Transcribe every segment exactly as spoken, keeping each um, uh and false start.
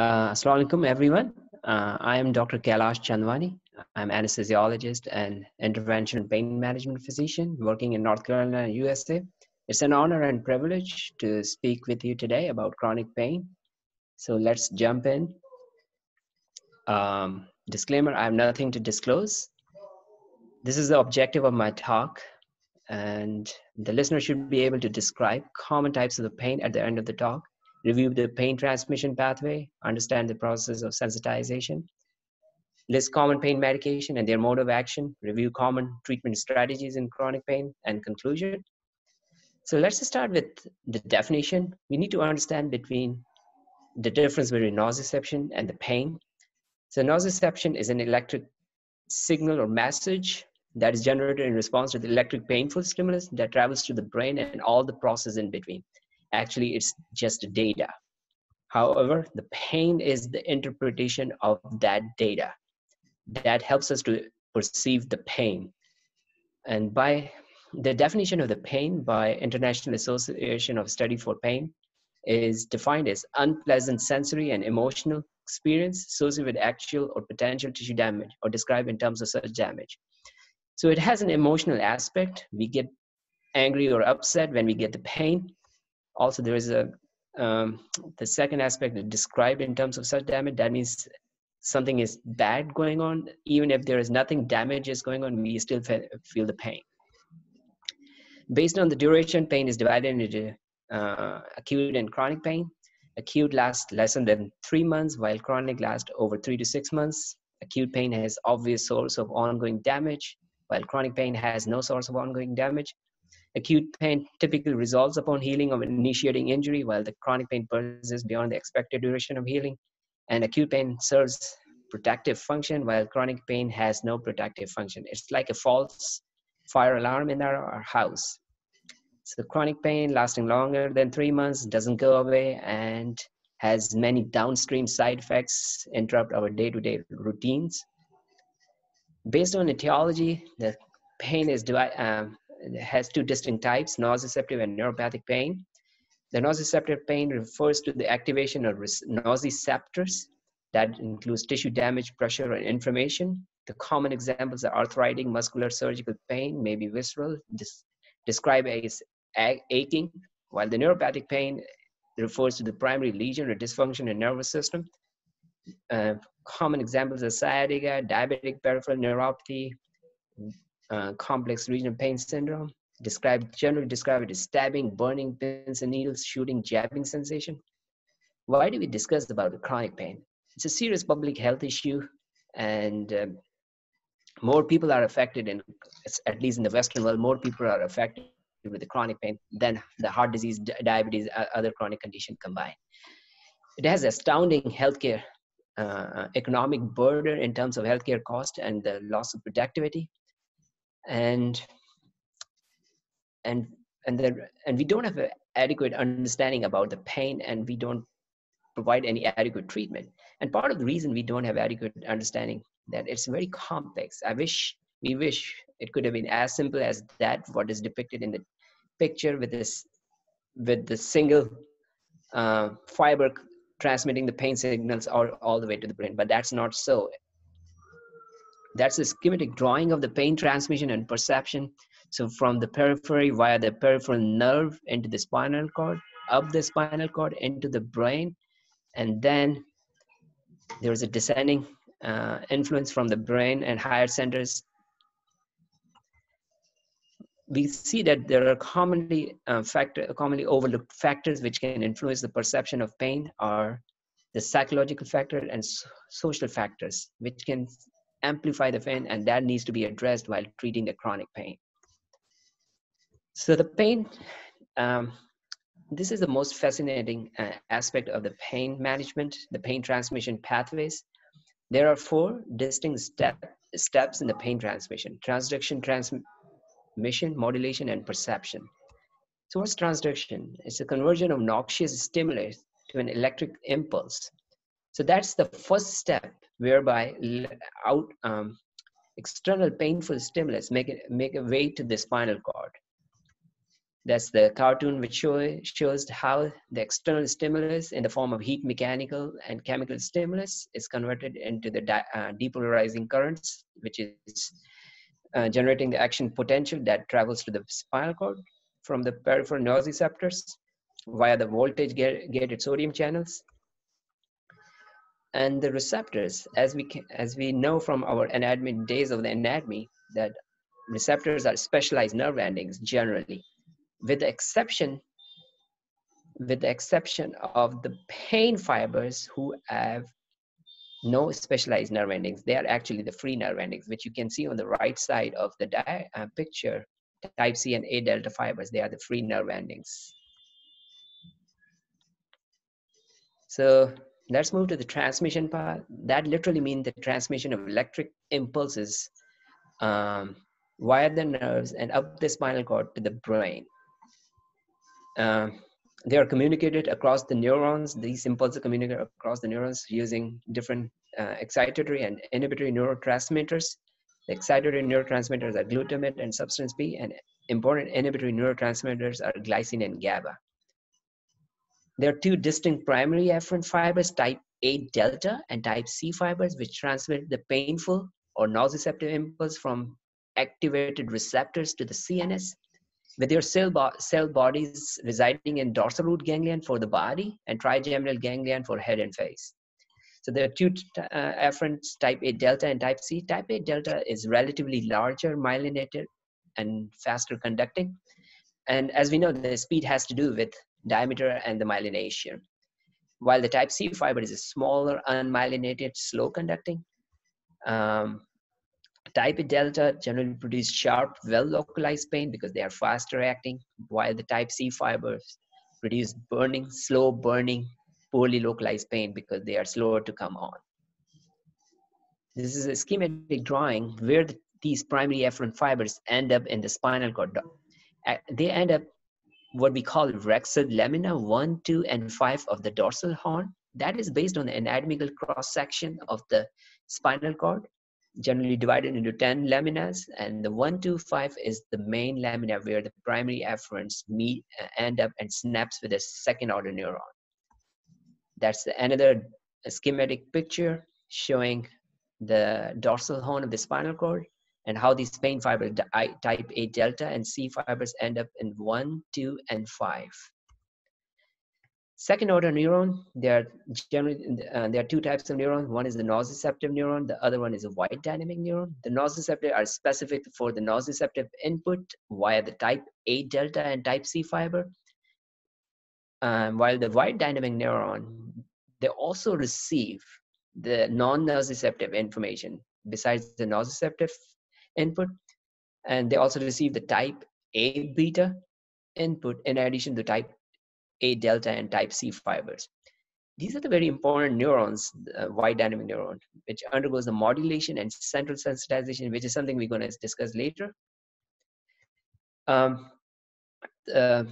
Uh, Assalamu alaikum, everyone. Uh, I am Doctor Kailash Chandwani. I'm anesthesiologist and interventional pain management physician working in North Carolina, U S A. It's an honor and privilege to speak with you today about chronic pain. So let's jump in. Um, disclaimer, I have nothing to disclose. This is the objective of my talk, and the listener should be able to describe common types of the pain at the end of the talk, review the pain transmission pathway, understand the process of sensitization, list common pain medication and their mode of action, review common treatment strategies in chronic pain, and conclusion. So let's start with the definition. We need to understand between the difference between nociception and the pain. So nociception is an electric signal or message that is generated in response to the electric painful stimulus that travels through the brain and all the process in between. Actually, it's just data. However, the pain is the interpretation of that data that helps us to perceive the pain. And by the definition of the pain by International Association of Study for Pain is defined as unpleasant sensory and emotional experience associated with actual or potential tissue damage or described in terms of such damage. So it has an emotional aspect. We get angry or upset when we get the pain. Also, there is a um, the second aspect that described in terms of such damage. That means something is bad going on. Even if there is nothing damage is going on, we still feel the pain. Based on the duration, pain is divided into uh, acute and chronic pain. Acute lasts less than three months, while chronic lasts over three to six months. Acute pain has obvious source of ongoing damage, while chronic pain has no source of ongoing damage. Acute pain typically resolves upon healing of initiating injury, while the chronic pain persists beyond the expected duration of healing. And acute pain serves protective function, while chronic pain has no protective function. It's like a false fire alarm in our house. So chronic pain lasting longer than three months doesn't go away and has many downstream side effects, interrupt our day-to-day routines. Based on etiology, the pain is um, has two distinct types, nociceptive and neuropathic pain. The nociceptive pain refers to the activation of nociceptors. That includes tissue damage, pressure, and inflammation. The common examples are arthritic, muscular, surgical pain, maybe visceral, dis described as aching, while the neuropathic pain refers to the primary lesion or dysfunction in nervous system. Uh, common examples are sciatica, diabetic peripheral neuropathy, uh, complex regional pain syndrome, described, generally described as stabbing, burning pins and needles, shooting, jabbing sensation. Why do we discuss about the chronic pain? It's a serious public health issue, and um, more people are affected, in, at least in the Western world, more people are affected with the chronic pain than the heart disease, diabetes, other chronic condition combined. It has astounding healthcare, uh, economic burden in terms of healthcare cost and the loss of productivity. And, and, and, the, and we don't have an adequate understanding about the pain, and we don't provide any adequate treatment. And part of the reason we don't have adequate understanding that it's very complex. I wish, we wish it could have been as simple as that, what is depicted in the picture with this, with the single uh, fiber transmitting the pain signals all, all the way to the brain, but that's not so. That's a schematic drawing of the pain transmission and perception. So from the periphery via the peripheral nerve into the spinal cord, up the spinal cord into the brain, and then there is a descending uh, influence from the brain and higher centers. We see that there are commonly uh, factor, commonly overlooked factors which can influence the perception of pain are the psychological factor and so social factors, which can amplify the pain, and that needs to be addressed while treating the chronic pain. So the pain, um, this is the most fascinating uh, aspect of the pain management, the pain transmission pathways. There are four distinct step, steps in the pain transmission: transduction, transmission, modulation, and perception. So what's transduction? It's a conversion of noxious stimuli to an electric impulse. So that's the first step whereby out, um, external painful stimulus make, it, make a way to the spinal cord. That's the cartoon which show, shows how the external stimulus in the form of heat, mechanical and chemical stimulus is converted into the di uh, depolarizing currents, which is uh, generating the action potential that travels to the spinal cord from the peripheral nociceptors via the voltage gated sodium channels. And the receptors, as we, can, as we know from our anatomy days of the anatomy, that receptors are specialized nerve endings generally, with the exception, with the exception of the pain fibers who have no specialized nerve endings. They are actually the free nerve endings, which you can see on the right side of the di uh, picture, type C and A delta fibers. They are the free nerve endings. So let's move to the transmission part. That literally means the transmission of electric impulses um, via the nerves and up the spinal cord to the brain. Um, they are communicated across the neurons. These impulses are communicated across the neurons using different uh, excitatory and inhibitory neurotransmitters. The excitatory neurotransmitters are glutamate and substance P, and important inhibitory neurotransmitters are glycine and GABA. There are two distinct primary afferent fibers, type A delta and type C fibers, which transmit the painful or nociceptive impulse from activated receptors to the C N S, with your cell, bo cell bodies residing in dorsal root ganglion for the body and trigeminal ganglion for head and face. So there are two uh, afferents, type A delta and type C. Type A delta is relatively larger, myelinated, and faster conducting. And as we know, the speed has to do with diameter and the myelination, while the type C fiber is a smaller, unmyelinated, slow conducting. Um, type A delta generally produce sharp, well-localized pain because they are faster acting, while the type C fibers produce burning, slow burning, poorly localized pain because they are slower to come on. This is a schematic drawing where the, these primary afferent fibers end up in the spinal cord. They end up what we call rexed lamina one, two, and five of the dorsal horn. That is based on the anatomical cross-section of the spinal cord, generally divided into ten laminas, and the one, two, five is the main lamina where the primary afferents meet, uh, end up and snaps with a second-order neuron. That's the, another schematic picture showing the dorsal horn of the spinal cord and how these pain fibers, type A delta and C fibers, end up in one, two, and five. Second order neuron, there are generally uh, there are two types of neurons. One is the nociceptive neuron. The other one is a white dynamic neuron. The nociceptive are specific for the nociceptive input via the type A delta and type C fiber. Um, while the white dynamic neuron, they also receive the non-nociceptive information besides the nociceptive input, and they also receive the type A beta input in addition to type A delta and type C fibers. These are the very important neurons, the white dynamic neuron, which undergoes the modulation and central sensitization, which is something we're going to discuss later. Um, uh,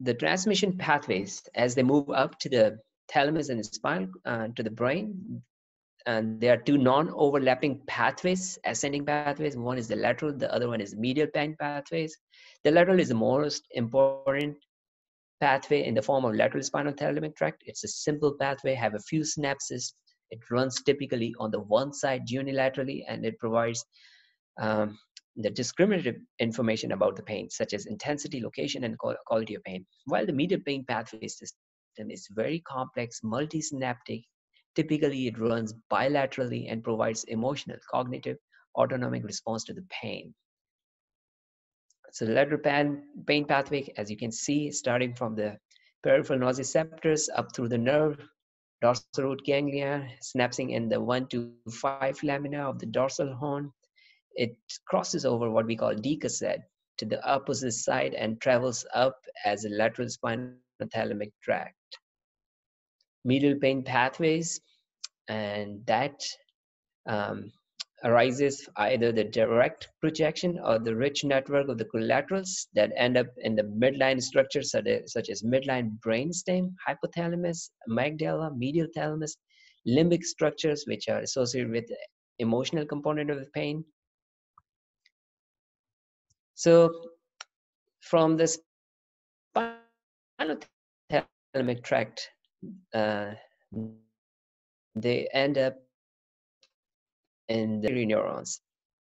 the transmission pathways, as they move up to the thalamus and the spinal uh, to the brain, and there are two non-overlapping pathways, ascending pathways. One is the lateral, the other one is medial pain pathways. The lateral is the most important pathway in the form of lateral spinothalamic tract. It's a simple pathway, have a few synapses. It runs typically on the one side unilaterally, and it provides um, the discriminative information about the pain, such as intensity, location, and quality of pain. While the medial pain pathway system is very complex, multisynaptic. Typically, it runs bilaterally and provides emotional, cognitive, autonomic response to the pain. So the lateral pain, pain pathway, as you can see, starting from the peripheral nociceptors up through the nerve, dorsal root ganglia, synapsing in the one to five lamina of the dorsal horn. It crosses over what we call decussate to the opposite side and travels up as a lateral spinothalamic tract. Medial pain pathways, and that um, arises either the direct projection or the rich network of the collaterals that end up in the midline structures such as midline brainstem, hypothalamus, amygdala, medial thalamus, limbic structures which are associated with the emotional component of the pain. So from this hypothalamic tract, uh, they end up in the neurons.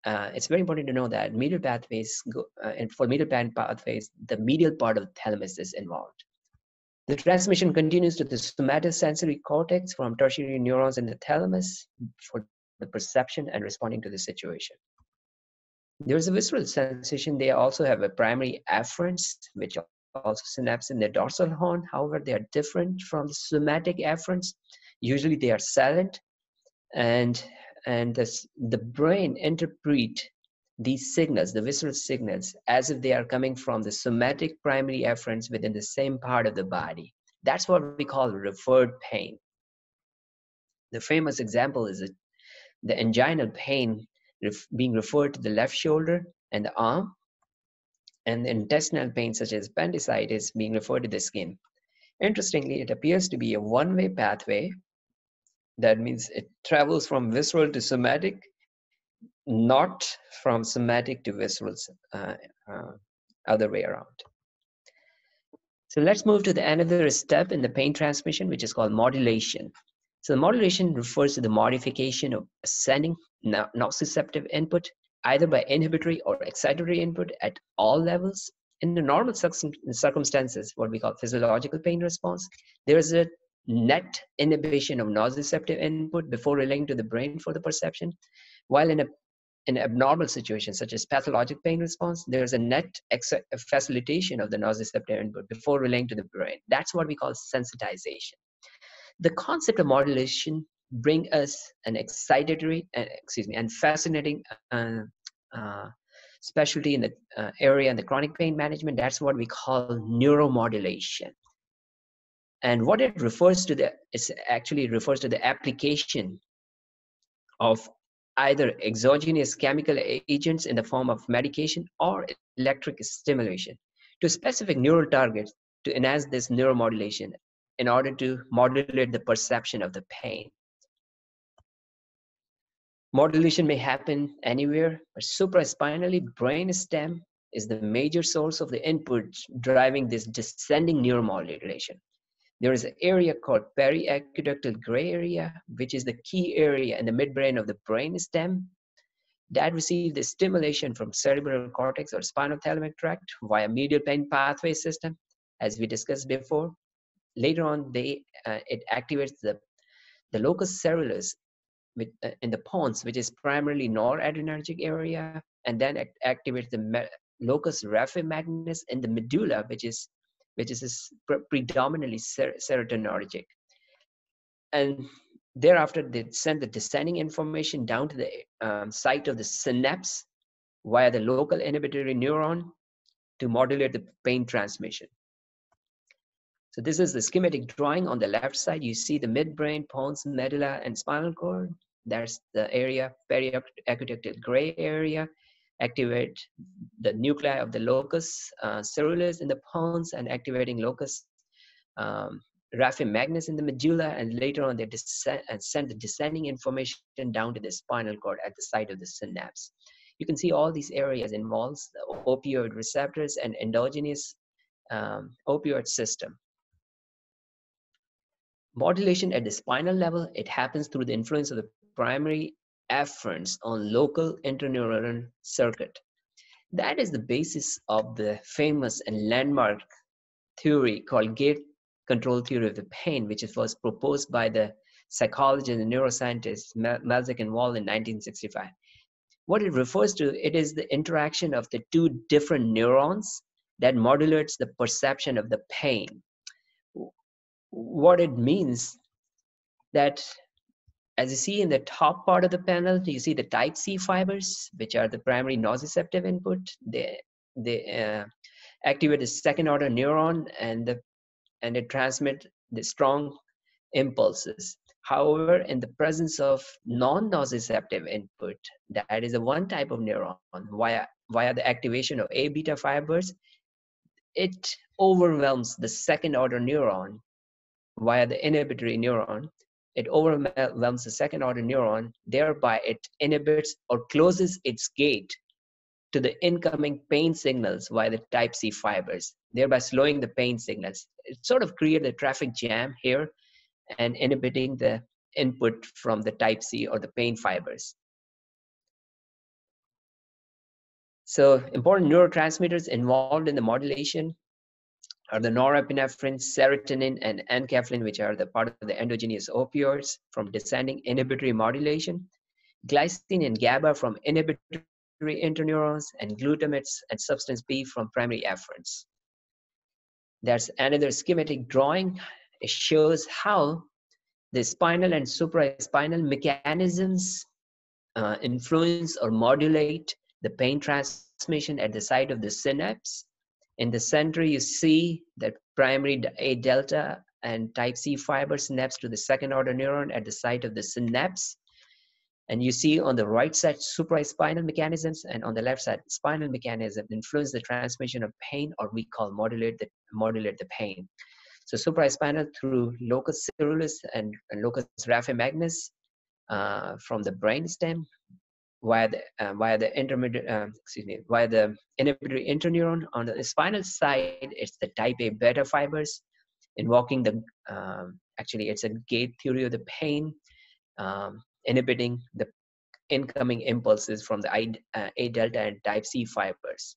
Uh, it's very important to know that medial pathways, go, uh, and for medial pathways, the medial part of the thalamus is involved. The transmission continues to the somatosensory cortex from tertiary neurons in the thalamus for the perception and responding to the situation. There's a visceral sensation. They also have a primary afferents, which also synapse in their dorsal horn. However, they are different from the somatic afferents. Usually they are silent, and and this, the brain interprets these signals, the visceral signals, as if they are coming from the somatic primary afferents within the same part of the body. That's what we call referred pain. The famous example is the, the anginal pain ref, being referred to the left shoulder and the arm, and the intestinal pain such as appendicitis being referred to the skin. Interestingly, it appears to be a one-way pathway. That means it travels from visceral to somatic, not from somatic to visceral, uh, uh, other way around. So let's move to the another step in the pain transmission, which is called modulation. So the modulation refers to the modification of ascending nociceptive input, either by inhibitory or excitatory input at all levels. In the normal circumstances, what we call physiological pain response, there is a net inhibition of nociceptive input before relaying to the brain for the perception, while in a in abnormal situations such as pathologic pain response, there is a net facilitation of the nociceptive input before relaying to the brain. That's what we call sensitization. The concept of modulation brings us an excitatory, uh, excuse me, and fascinating uh, uh, specialty in the uh, area in the chronic pain management. That's what we call neuromodulation. And what it refers to the, it actually refers to the application of either exogenous chemical agents in the form of medication or electric stimulation to specific neural targets to enhance this neuromodulation in order to modulate the perception of the pain. Modulation may happen anywhere, but supraspinally, brain stem is the major source of the input driving this descending neuromodulation. There is an area called periaqueductal gray area, which is the key area in the midbrain of the brain stem that receives the stimulation from cerebral cortex or spinothalamic tract via medial pain pathway system, as we discussed before. Later on, they, uh, it activates the, the locus ceruleus with, uh, in the pons, which is primarily noradrenergic area, and then it activates the locus raphe magnus in the medulla, which is which is predominantly ser serotonergic. And thereafter, they send the descending information down to the um, site of the synapse via the local inhibitory neuron to modulate the pain transmission. So this is the schematic drawing. On the left side, you see the midbrain, pons, medulla, and spinal cord. That's the area, periaqueductal gray area. Activate the nuclei of the locus uh, ceruleus in the pons and activating locus um, raphe magnus in the medulla, and later on they descend and send the descending information down to the spinal cord at the site of the synapse. You can see all these areas involves the opioid receptors and endogenous um, opioid system. Modulation at the spinal level, it happens through the influence of the primary afferents on local interneuron circuit. That is the basis of the famous and landmark theory called gate control theory of the pain, which was proposed by the psychologist and neuroscientist Melzack and Wall in nineteen sixty-five. What it refers to, it is the interaction of the two different neurons that modulates the perception of the pain. What it means that, as you see in the top part of the panel, you see the type C fibers, which are the primary nociceptive input. They, they uh, activate the second order neuron and, the, and they transmit the strong impulses. However, in the presence of non-nociceptive input, that is the one type of neuron, via, via the activation of A beta fibers, it overwhelms the second order neuron via the inhibitory neuron. It overwhelms the second order neuron, thereby it inhibits or closes its gate to the incoming pain signals via the type C fibers, thereby slowing the pain signals. It sort of created a traffic jam here and inhibiting the input from the type C or the pain fibers. So important neurotransmitters involved in the modulation are the norepinephrine, serotonin, and enkephalin, which are the part of the endogenous opioids from descending inhibitory modulation, glycine and GABA from inhibitory interneurons, and glutamates and substance B from primary afferents. That's another schematic drawing. It shows how the spinal and supraspinal mechanisms uh, influence or modulate the pain transmission at the site of the synapse. In the center, you see that primary A delta and type C fiber synapse to the second order neuron at the site of the synapse. And you see on the right side, supraspinal mechanisms, and on the left side, spinal mechanisms influence the transmission of pain, or we call modulate the, modulate the pain. So supraspinal through locus coeruleus and, and locus raphe magnus uh, from the brainstem via the uh, via the intermediate uh, excuse me via the inhibitory interneuron. On the spinal side, it's the type A beta fibers invoking the um, actually it's a gate theory of the pain, um, inhibiting the incoming impulses from the I, uh, A delta and type C fibers.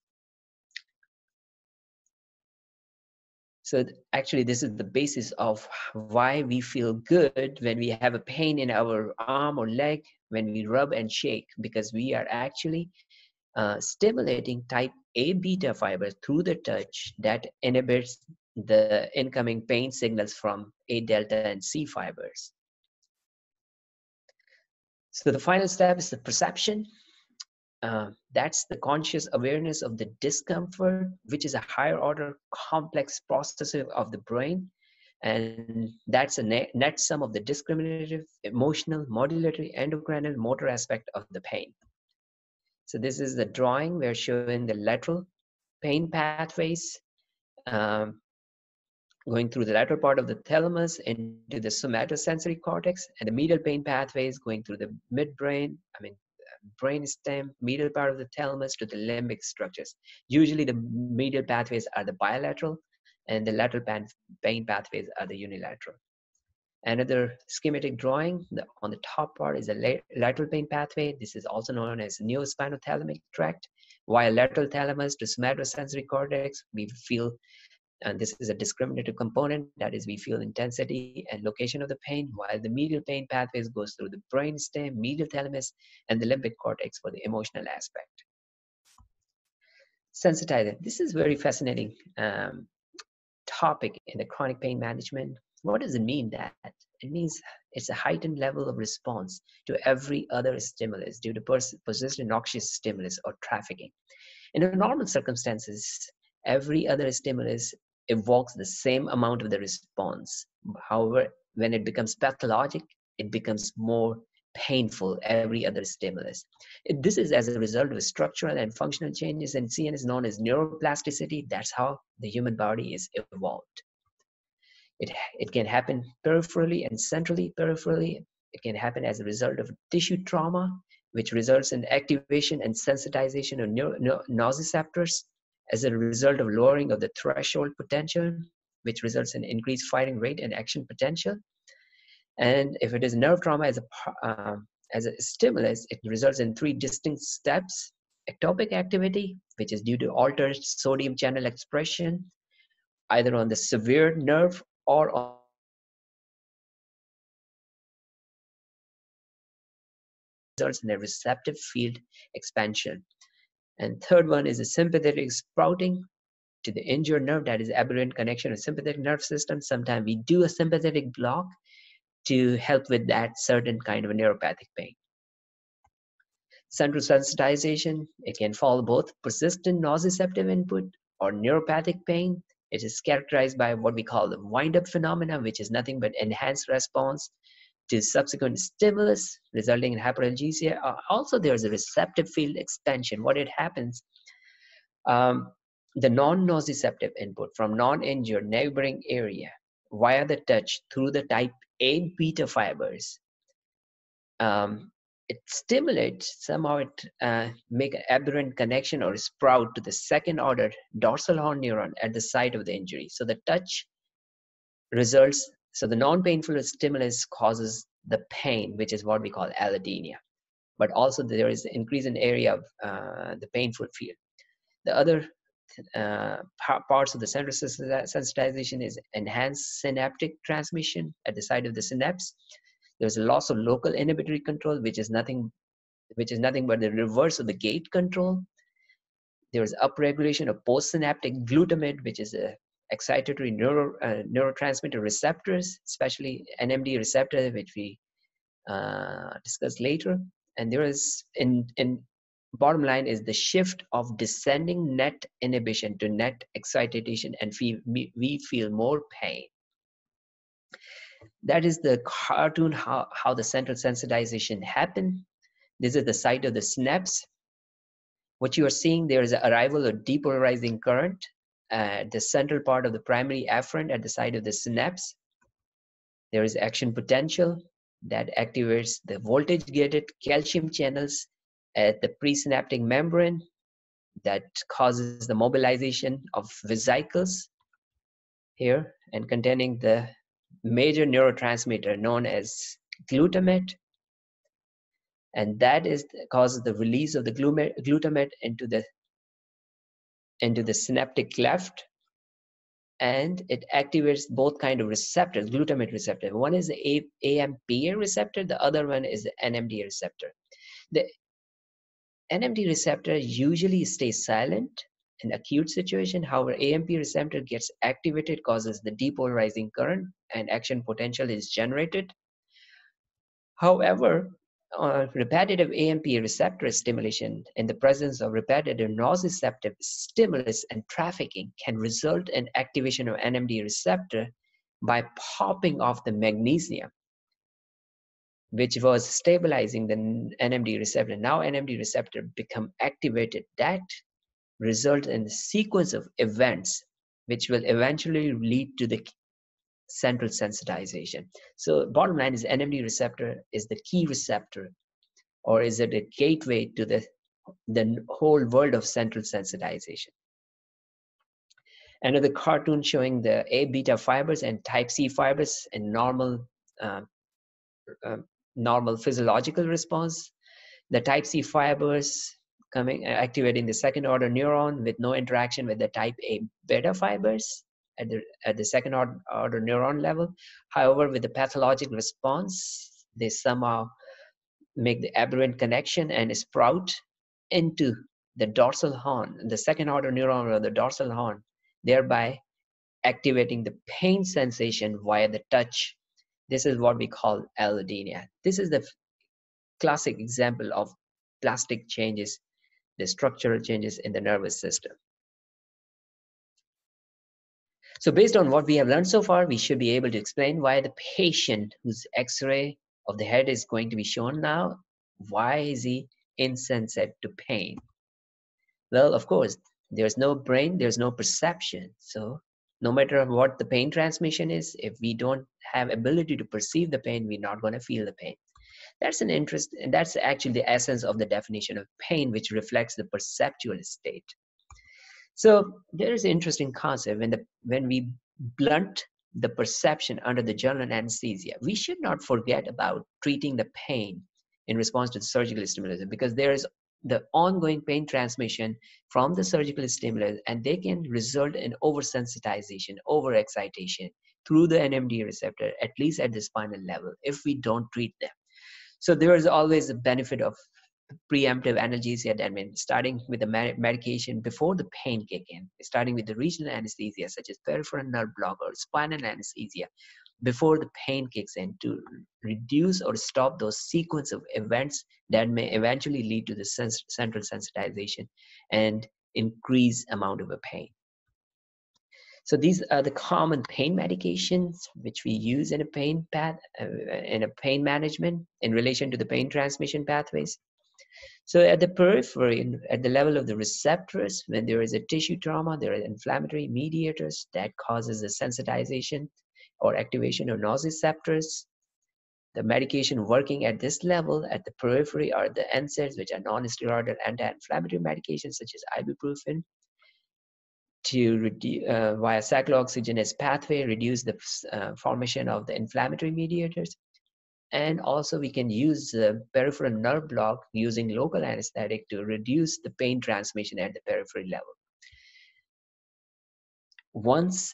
So actually, this is the basis of why we feel good when we have a pain in our arm or leg, when we rub and shake, because we are actually uh, stimulating type A beta fibers through the touch that inhibits the incoming pain signals from A delta and C fibers. So the final step is the perception. Uh, that's the conscious awareness of the discomfort, which is a higher order complex process of the brain. And that's a net, net sum of the discriminative, emotional, modulatory, endocrine, and motor aspect of the pain. So this is the drawing. We're showing the lateral pain pathways, um, going through the lateral part of the thalamus into the somatosensory cortex, and the medial pain pathways going through the midbrain, I mean, brainstem, medial part of the thalamus to the limbic structures. Usually the medial pathways are the bilateral and the lateral pain pathways are the unilateral. Another schematic drawing, the, on the top part is the lateral pain pathway. This is also known as neospinothalamic tract, while lateral thalamus to somatosensory cortex, we feel, and this is a discriminative component, that is we feel intensity and location of the pain, while the medial pain pathways goes through the brainstem, medial thalamus, and the limbic cortex for the emotional aspect. Sensitizing. This is very fascinating um, topic in the chronic pain management. What does it mean that? It means it's a heightened level of response to every other stimulus due to pers persistent noxious stimulus or trafficking. In normal circumstances, every other stimulus evokes the same amount of the response. However, when it becomes pathologic, it becomes more painful, every other stimulus. This is as a result of structural and functional changes in C N S known as neuroplasticity. That's how the human body is evolved. It, it can happen peripherally and centrally peripherally. It can happen as a result of tissue trauma, which results in activation and sensitization of neuro, no, nociceptors, as a result of lowering of the threshold potential, which results in increased firing rate and action potential. And if it is nerve trauma as a, uh, as a stimulus, it results in three distinct steps: ectopic activity, which is due to altered sodium channel expression, either on the severe nerve or on results in a receptive field expansion. And third one is a sympathetic sprouting to the injured nerve, that is aberrant connection of sympathetic nerve system. Sometimes we do a sympathetic block to help with that certain kind of a neuropathic pain. Central sensitization, it can follow both persistent nociceptive input or neuropathic pain. It is characterized by what we call the wind-up phenomena, which is nothing but enhanced response to subsequent stimulus, resulting in hyperalgesia. Also, there's a receptive field expansion. What it happens, um, the non-nociceptive input from non-injured neighboring area via the touch through the type A beta fibers. Um, it stimulates, somehow it uh, make an aberrant connection or sprout to the second order dorsal horn neuron at the site of the injury. So the touch results, so the non-painful stimulus causes the pain, which is what we call allodynia. But also there is increase in area of uh, the painful field. The other uh, parts of the central sensitization is enhanced synaptic transmission at the site of the synapse. There's a loss of local inhibitory control, which is nothing, which is nothing but the reverse of the gate control. There is upregulation of postsynaptic glutamate, which is a excitatory neuro, uh, neurotransmitter receptors, especially N M D receptor, which we uh, discuss later. And there is, in, in bottom line, is the shift of descending net inhibition to net excitation, and we, we feel more pain. That is the cartoon, how, how the central sensitization happened. This is the site of the synapse. What you are seeing there is the arrival of depolarizing current at the central part of the primary afferent at the site of the synapse. There is action potential that activates the voltage-gated calcium channels at the presynaptic membrane that causes the mobilization of vesicles here and containing the major neurotransmitter known as glutamate, and that is causes the release of the glutamate into the into the synaptic cleft, and it activates both kind of receptors, glutamate receptor. One is the A M P A receptor, the other one is the N M D A receptor. The N M D receptor usually stays silent in acute situation. However, A M P receptor gets activated, causes the depolarizing current, and action potential is generated. However, uh, repetitive A M P receptor stimulation in the presence of repetitive nociceptive stimulus and trafficking can result in activation of N M D receptor by popping off the magnesium, which was stabilizing the N M D receptor. Now N M D receptor become activated. That result in a sequence of events which will eventually lead to the central sensitization. So bottom line is N M D receptor is the key receptor, or is it a gateway to the, the whole world of central sensitization. Another cartoon showing the A beta fibers and type C fibers in normal, uh, uh, normal physiological response. The type C fibers coming, activating the second order neuron with no interaction with the type A beta fibers at the, at the second order, order neuron level. However, with the pathologic response, they somehow make the aberrant connection and sprout into the dorsal horn, the second order neuron or the dorsal horn, thereby activating the pain sensation via the touch. This is what we call allodynia. This is the classic example of plastic changes, the structural changes in the nervous system. So based on what we have learned so far, we should be able to explain why the patient whose X-ray of the head is going to be shown now, why is he insensitive to pain? Well, of course, there's no brain, there's no perception. So no matter what the pain transmission is, if we don't have ability to perceive the pain, we're not going to feel the pain. That's an interest, and that's actually the essence of the definition of pain, which reflects the perceptual state. So there is an interesting concept when, the, when we blunt the perception under the general anesthesia. We should not forget about treating the pain in response to the surgical stimulus, because there is the ongoing pain transmission from the surgical stimulus, and they can result in oversensitization, overexcitation through the N M D receptor, at least at the spinal level, if we don't treat them. So there is always a benefit of preemptive analgesia. I mean, starting with the medication before the pain kick in, starting with the regional anesthesia, such as peripheral nerve block or spinal anesthesia, before the pain kicks in, to reduce or stop those sequence of events that may eventually lead to the sens central sensitization and increase amount of a pain. So these are the common pain medications which we use in a pain path, uh, in a pain management in relation to the pain transmission pathways. So at the periphery, at the level of the receptors, when there is a tissue trauma, there are inflammatory mediators that causes the sensitization or activation of nociceptors. the medication working at this level at the periphery are the N SAIDs, which are non-steroidal anti-inflammatory medications such as ibuprofen, to reduce, uh, via cyclooxygenase pathway, reduce the uh, formation of the inflammatory mediators. And also we can use the peripheral nerve block using local anesthetic to reduce the pain transmission at the periphery level. Once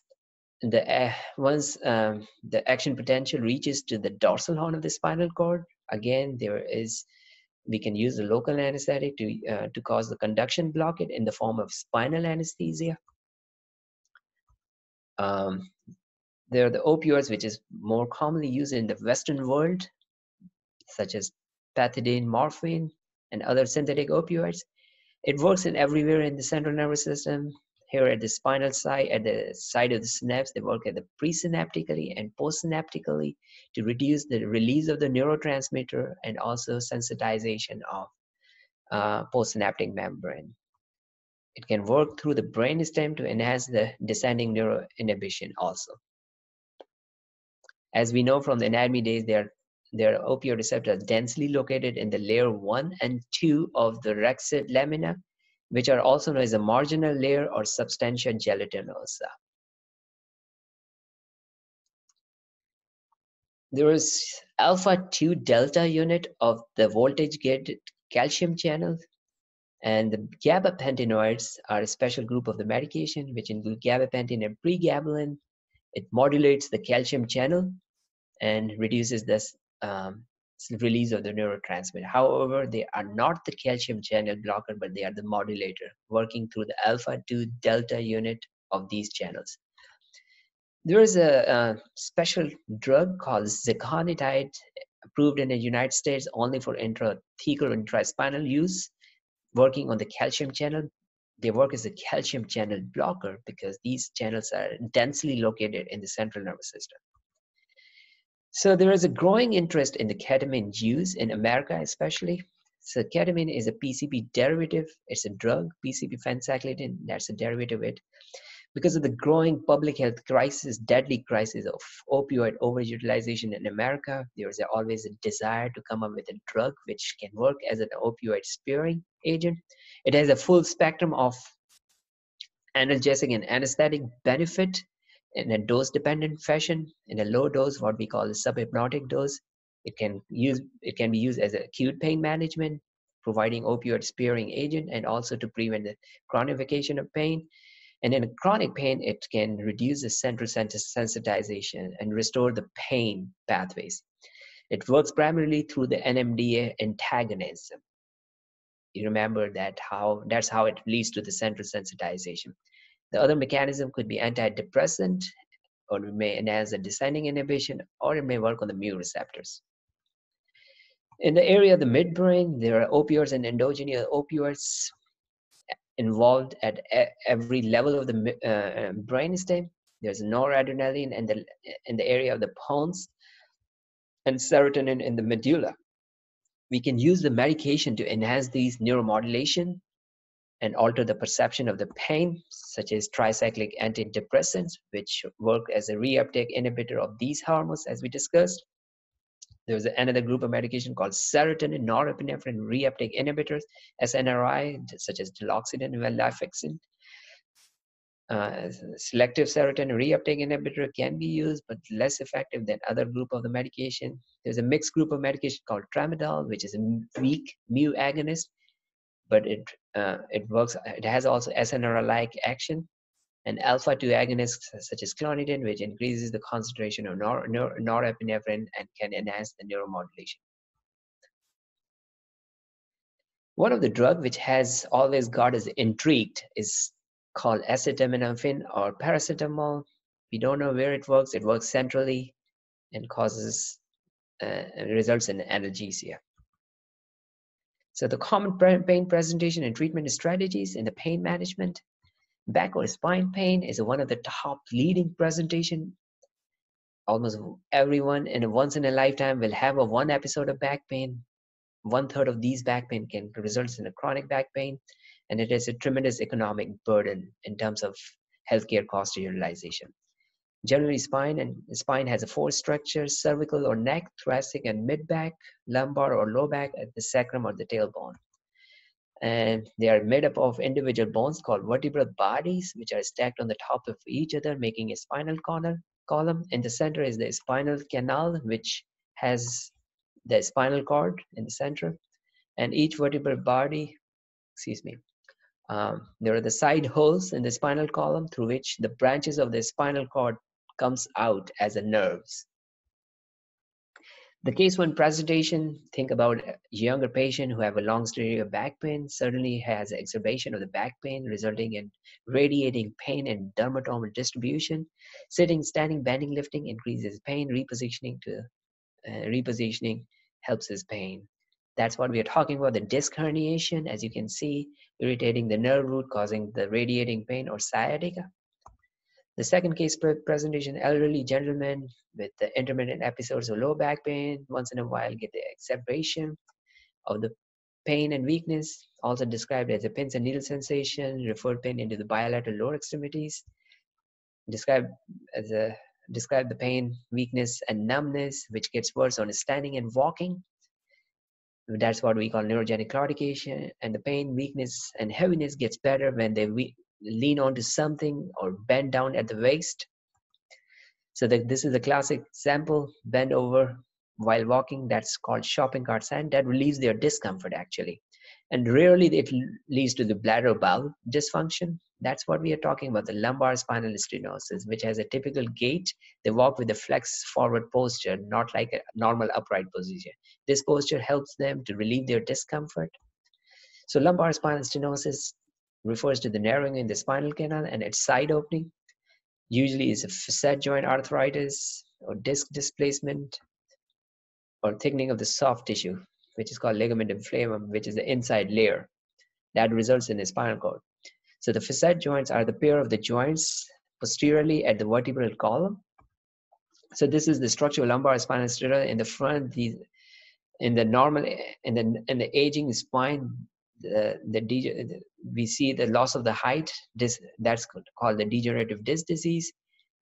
the, uh, once um, the action potential reaches to the dorsal horn of the spinal cord, again, there is, we can use the local anesthetic to, uh, to cause the conduction blockade in the form of spinal anesthesia. Um, There are the opioids, which is more commonly used in the Western world, such as pethidine, morphine, and other synthetic opioids. It works in everywhere in the central nervous system. Here at the spinal side, at the side of the synapse, they work at the presynaptically and postsynaptically to reduce the release of the neurotransmitter and also sensitization of uh, postsynaptic membrane. It can work through the brainstem to enhance the descending neuro inhibition also. As we know from the anatomy days, their, their opioid receptors are densely located in the layer one and two of the rexate lamina, which are also known as a marginal layer or substantia gelatinosa. There is alpha two delta unit of the voltage-gated calcium channel, and the gabapentinoids are a special group of the medication, which include gabapentin and pregabalin. It modulates the calcium channel and reduces this um, release of the neurotransmitter. However, they are not the calcium channel blocker, but they are the modulator working through the alpha two delta unit of these channels. There is a, a special drug called ziconotide approved in the United States only for intrathecal and intraspinal use, working on the calcium channel. They work as a calcium channel blocker because these channels are densely located in the central nervous system. So there is a growing interest in the ketamine use in America especially. So ketamine is a P C P derivative. It's a drug, P C P-phencyclidine, that's a derivative of it. Because of the growing public health crisis, deadly crisis of opioid overutilization in America, there is always a desire to come up with a drug which can work as an opioid sparing agent. It has a full spectrum of analgesic and anesthetic benefit in a dose-dependent fashion. In a low dose, what we call a subhypnotic dose, it can use it can be used as acute pain management, providing opioid sparing agent, and also to prevent the chronification of pain. And in chronic pain, it can reduce the central sensitization and restore the pain pathways. It works primarily through the N M D A antagonism. You remember that how that's how it leads to the central sensitization. The other mechanism could be antidepressant, or it may enhance the descending inhibition, or it may work on the mu receptors. In the area of the midbrain, there are opioids and endogenous opioids involved at every level of the uh, brainstem. There's noradrenaline in the, in the area of the pons and serotonin in the medulla. We can use the medication to enhance these neuromodulation and alter the perception of the pain, such as tricyclic antidepressants, which work as a reuptake inhibitor of these hormones, as we discussed. There's another group of medication called serotonin, norepinephrine, reuptake inhibitors, S N R I, such as duloxetine and venlafaxine. Uh, selective serotonin reuptake inhibitor can be used, but less effective than other group of the medication. There's a mixed group of medication called tramadol, which is a weak mu agonist, but it uh, it works. It has also S N R I-like action, and alpha two agonists such as clonidine, which increases the concentration of nor nor norepinephrine and can enhance the neuromodulation. One of the drugs which has always got us intrigued is called acetaminophen or paracetamol. We don't know where it works. It works centrally and causes, uh, results in analgesia. So the common pain presentation and treatment strategies in the pain management. Back or spine pain is one of the top leading presentation. Almost everyone in a once in a lifetime will have a one episode of back pain. One third of these back pain can result in a chronic back pain, and it is a tremendous economic burden in terms of healthcare cost utilization. Generally, spine and spine has a four structures: cervical or neck, thoracic and mid back, lumbar or low back, at the sacrum or the tailbone. And they are made up of individual bones called vertebral bodies, which are stacked on the top of each other, making a spinal column. In the center is the spinal canal, which has the spinal cord in the center. And each vertebral body, excuse me, um, there are the side holes in the spinal column through which the branches of the spinal cord comes out as a nerves. The case one presentation, think about a younger patient who have a long history of back pain, certainly has exacerbation of the back pain resulting in radiating pain and dermatomal distribution. Sitting, standing, bending, lifting increases pain, repositioning to uh, repositioning helps his pain. That's what we are talking about, the disc herniation, as you can see, irritating the nerve root, causing the radiating pain or sciatica. The second case presentation, elderly gentleman with the intermittent episodes of low back pain, once in a while get the exacerbation of the pain and weakness, also described as a pins and needle sensation, referred pain into the bilateral lower extremities, described as a, describe the pain, weakness, and numbness, which gets worse on standing and walking. That's what we call neurogenic claudication, and the pain, weakness, and heaviness gets better when they we lean onto something or bend down at the waist. So that this is a classic example, bend over while walking, that's called shopping cart sand, that relieves their discomfort actually. And rarely it leads to the bladder bowel dysfunction. That's what we are talking about, the lumbar spinal stenosis, which has a typical gait. They walk with a flexed forward posture, not like a normal upright position. This posture helps them to relieve their discomfort. So lumbar spinal stenosis refers to the narrowing in the spinal canal and its side opening. Usually it's a facet joint arthritis or disc displacement or thickening of the soft tissue, which is called ligamentum flavum, which is the inside layer that results in the spinal cord. So the facet joints are the pair of the joints posteriorly at the vertebral column. So this is the structure of lumbar spinal stenosis. In the front, these, in the normal, in the, in the aging spine, the, the, we see the loss of the height. This, that's called the degenerative disc disease.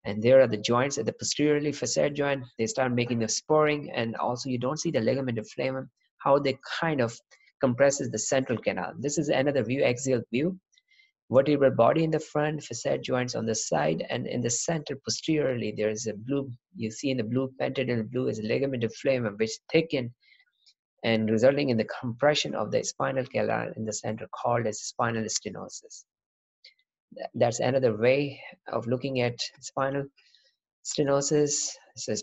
And there are the joints at the posteriorly facet joint. They start making the spurring, and also you don't see the ligamentum flavum, how they kind of compresses the central canal. This is another view, axial view. Vertebral body in the front, facet joints on the side, and in the center posteriorly, there is a blue, you see in the blue, pentadinal blue is a ligamentum flavum, which thicken and resulting in the compression of the spinal canal in the center called as spinal stenosis. That's another way of looking at spinal stenosis. So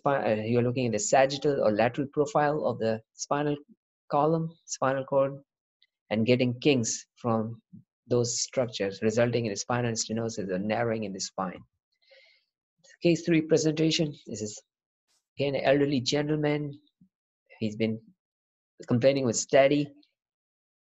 you're looking at the sagittal or lateral profile of the spinal column, spinal cord, and getting kinks from those structures resulting in a spinal stenosis or narrowing in the spine. Case three presentation, this is again an elderly gentleman. He's been complaining with steady,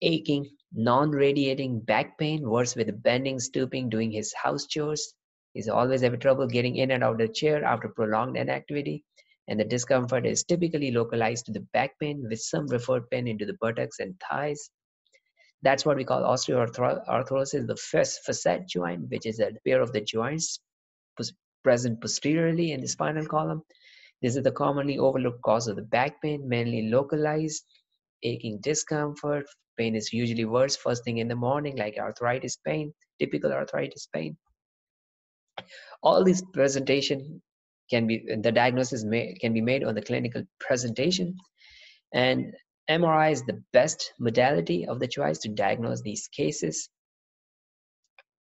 aching, non-radiating back pain, worse with bending, stooping, doing his house chores. He's always having trouble getting in and out of the chair after prolonged inactivity. And the discomfort is typically localized to the back pain with some referred pain into the buttocks and thighs. That's what we call osteoarthrosis, the first facet joint, which is a pair of the joints present posteriorly in the spinal column. This is the commonly overlooked cause of the back pain, mainly localized, aching discomfort. Pain is usually worse first thing in the morning, like arthritis pain, typical arthritis pain. All these presentation can be, the diagnosis may, can be made on the clinical presentation, and M R I is the best modality of the choice to diagnose these cases.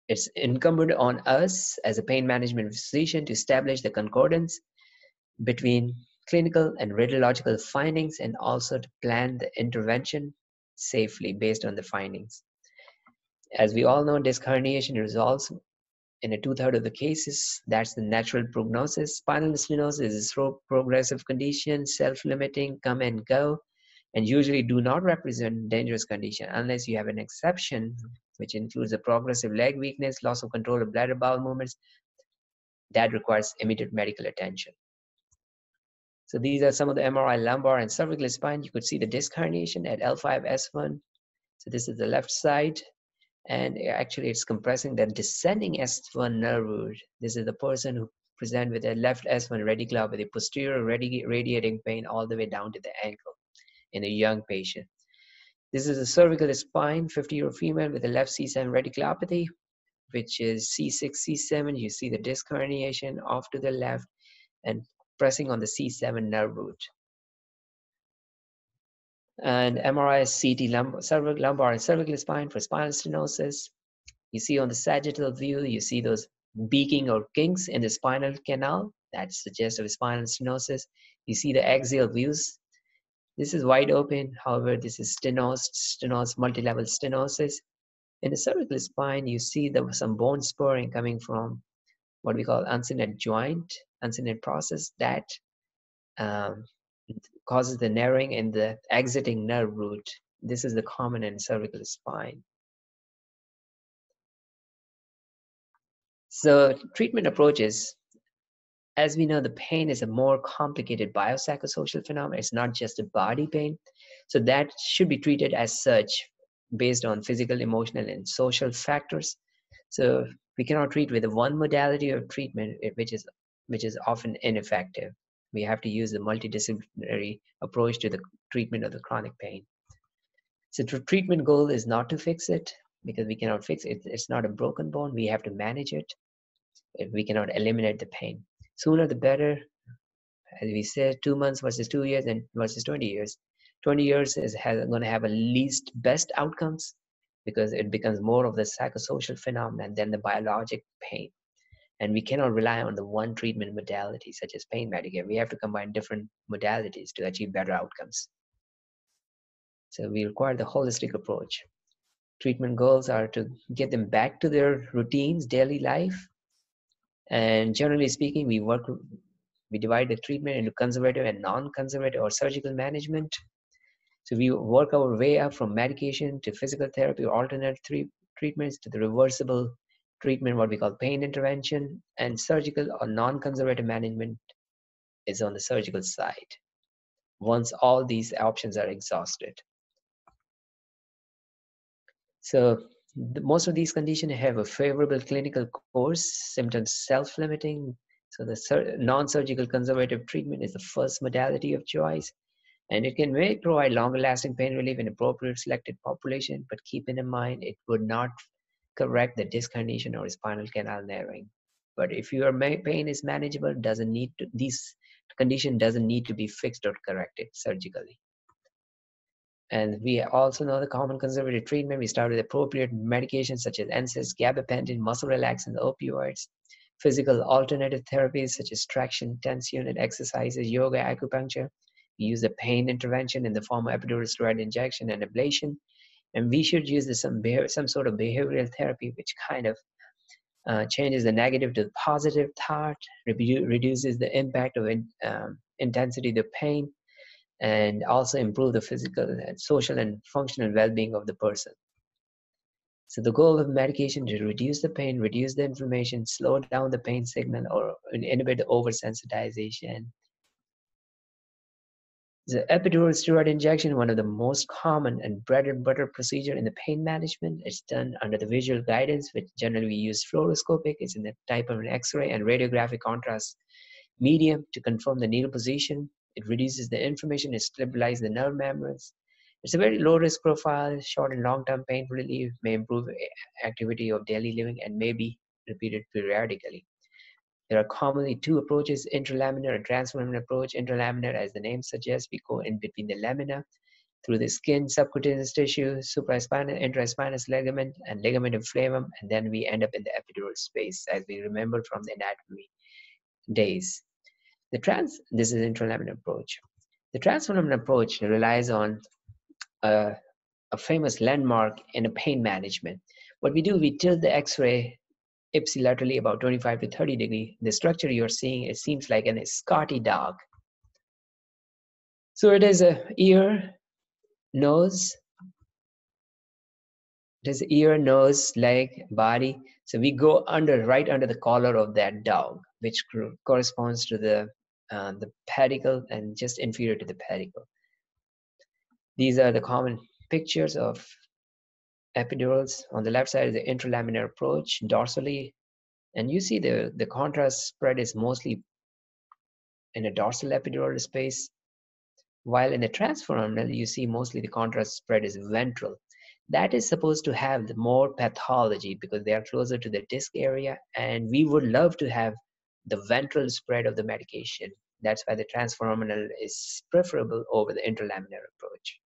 It's incumbent on us as a pain management physician to establish the concordance between clinical and radiological findings and also to plan the intervention safely based on the findings. As we all know, disc herniation resolves in a two-thirds of the cases. That's the natural prognosis. Spinal stenosis is a slow progressive condition, self-limiting, come and go, and usually do not represent dangerous condition unless you have an exception, which includes a progressive leg weakness, loss of control of bladder bowel movements. That requires immediate medical attention. So these are some of the M R I lumbar and cervical spine. You could see the disc herniation at L five S one. So this is the left side. And actually it's compressing the descending S one nerve root. This is the person who present with a left S one radicular with a posterior radi radiating pain all the way down to the ankle in a young patient. This is a cervical spine, fifty-year-old female with a left C seven radiculopathy, which is C six, C seven. You see the disc herniation off to the left and pressing on the C seven nerve root. And M R I, C T, lumbar, cervical, lumbar and cervical spine for spinal stenosis. You see on the sagittal view, you see those beaking or kinks in the spinal canal. That suggests of spinal stenosis. You see the axial views. This is wide open. However, this is stenosed, stenosed, multi-level stenosis. In the cervical spine, you see there was some bone spurring coming from what we call uncinate joint, uncinate process that um, causes the narrowing in the exiting nerve root. This is the common in cervical spine. So treatment approaches, as we know, the pain is a more complicated biopsychosocial phenomenon. It's not just a body pain. So that should be treated as such based on physical, emotional, and social factors. So we cannot treat with one modality of treatment, which is, which is often ineffective. We have to use the multidisciplinary approach to the treatment of the chronic pain. So the treatment goal is not to fix it, because we cannot fix it. It's not a broken bone. We have to manage it. We cannot eliminate the pain. Sooner the better. As we said, two months versus two years and versus twenty years. twenty years is going to have at least best outcomes because it becomes more of the psychosocial phenomenon than the biologic pain. And we cannot rely on the one treatment modality such as pain medicare. We have to combine different modalities to achieve better outcomes. So we require the holistic approach. Treatment goals are to get them back to their routines, daily life. And generally speaking, we work, we divide the treatment into conservative and non-conservative or surgical management. So we work our way up from medication to physical therapy or alternate treatments to the reversible treatment, what we call pain intervention, and surgical or non-conservative management is on the surgical side once all these options are exhausted. So the, most of these conditions have a favorable clinical course, symptoms self-limiting. So the non-surgical conservative treatment is the first modality of choice. And it can may provide longer lasting pain relief in appropriate selected population, but keep in mind it would not correct the disc herniation or spinal canal narrowing. But if your pain is manageable, doesn't need to, this condition doesn't need to be fixed or corrected surgically. And we also know the common conservative treatment. We start with appropriate medications such as N SAIDs, gabapentin, muscle relaxants, opioids, physical alternative therapies such as traction, tension, and exercises, yoga, acupuncture. We use a pain intervention in the form of epidural steroid injection and ablation. And we should use this, some, behavior, some sort of behavioral therapy, which kind of uh, changes the negative to the positive thought, redu reduces the impact of in, um, intensity of the pain, and also improve the physical and social and functional well-being of the person. So the goal of medication is to reduce the pain, reduce the inflammation, slow down the pain signal, or inhibit the oversensitization. The epidural steroid injection, one of the most common and bread and butter procedure in the pain management. It's done under the visual guidance, which generally we use fluoroscopic. It's in the type of an X-ray and radiographic contrast medium to confirm the needle position. It reduces the inflammation, it stabilizes the nerve membranes. It's a very low risk profile, short and long-term pain relief, may improve activity of daily living and may be repeated periodically. There are commonly two approaches, interlaminar and translaminar approach. Interlaminar, as the name suggests, we go in between the lamina through the skin, subcutaneous tissue, supraspinous, intraspinous ligament, and ligament and flavum, and then we end up in the epidural space, as we remember from the anatomy days. The trans, this is interlaminar approach. The translaminar approach relies on a, a famous landmark in a pain management. What we do, we tilt the X-ray ipsilaterally about twenty-five to thirty degrees. The structure you're seeing, it seems like an Scotty dog. So it is a ear, nose. It is ear, nose, leg, body. So we go under, right under the collar of that dog, which corresponds to the uh, the pedicle and just inferior to the pedicle. These are the common pictures of epidurals. On the left side is the interlaminar approach dorsally And you see the, the contrast spread is mostly in the dorsal epidural space, while in the transforaminal, you see mostly the contrast spread is ventral. That is supposed to have the more pathology because they are closer to the disc area, and we would love to have the ventral spread of the medication. That's why the transforaminal is preferable over the interlaminar approach.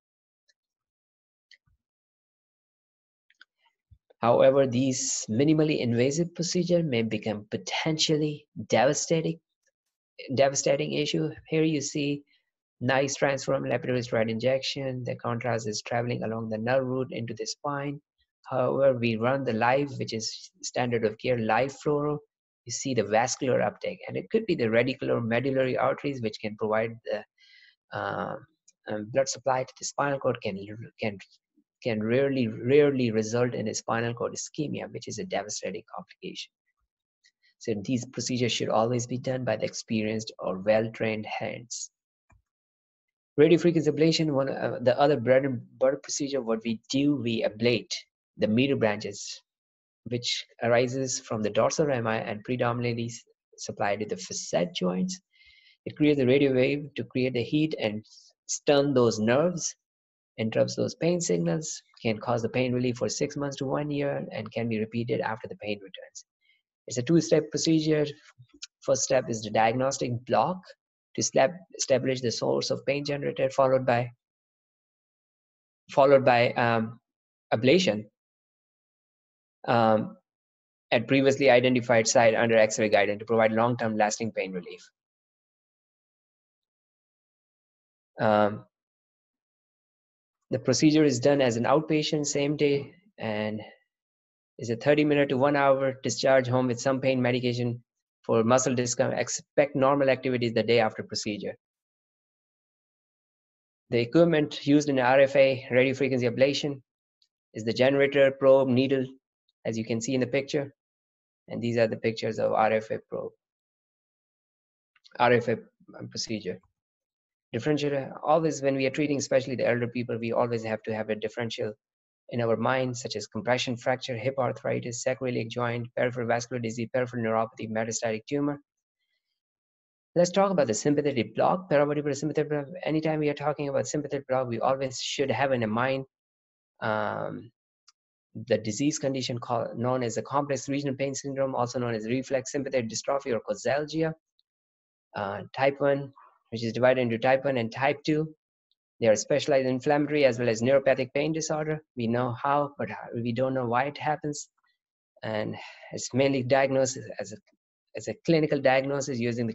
However, these minimally invasive procedures may become potentially devastating, devastating issue. Here you see nice transforaminal epidural stride injection. The contrast is traveling along the nerve root into the spine. However, we run the live, which is standard of care, live fluoro. You see the vascular uptake, and it could be the radicular medullary arteries, which can provide the uh, um, blood supply to the spinal cord, can can can rarely rarely result in a spinal cord ischemia, which is a devastating complication. So these procedures should always be done by the experienced or well-trained hands. Radiofrequency ablation, one uh, the other bread and butter procedure, what we do, we ablate the medial branches, which arises from the dorsal rami and predominantly supplied to the facet joints. It creates a radio wave to create the heat and stun those nerves, interrupts those pain signals, can cause the pain relief for six months to one year, and can be repeated after the pain returns. It's a two-step procedure. First step is the diagnostic block to establish the source of pain generated, followed by followed by um, ablation um, at previously identified site under X-ray guidance to provide long-term lasting pain relief. Um, the procedure is done as an outpatient same day and is a thirty minute to one hour discharge home with some pain medication for muscle discomfort. Expect normal activities the day after procedure. The equipment used in R F A radiofrequency ablation is the generator, probe, needle, as you can see in the picture. And these are the pictures of R F A probe, R F A procedure. Differential, always when we are treating, especially the elder people, we always have to have a differential in our mind, such as compression fracture, hip arthritis, sacroiliac joint, peripheral vascular disease, peripheral neuropathy, metastatic tumor. Let's talk about the sympathetic block, paravertebral sympathetic block. Anytime we are talking about sympathetic block, we always should have in mind um, the disease condition called, known as the complex regional pain syndrome, also known as reflex sympathetic dystrophy or causalgia, uh, type one, which is divided into type one and type two. They are specialized in inflammatory as well as neuropathic pain disorder. We know how, but we don't know why it happens. And it's mainly diagnosed as a, as a clinical diagnosis using the